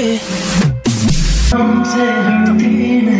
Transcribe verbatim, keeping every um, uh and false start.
it.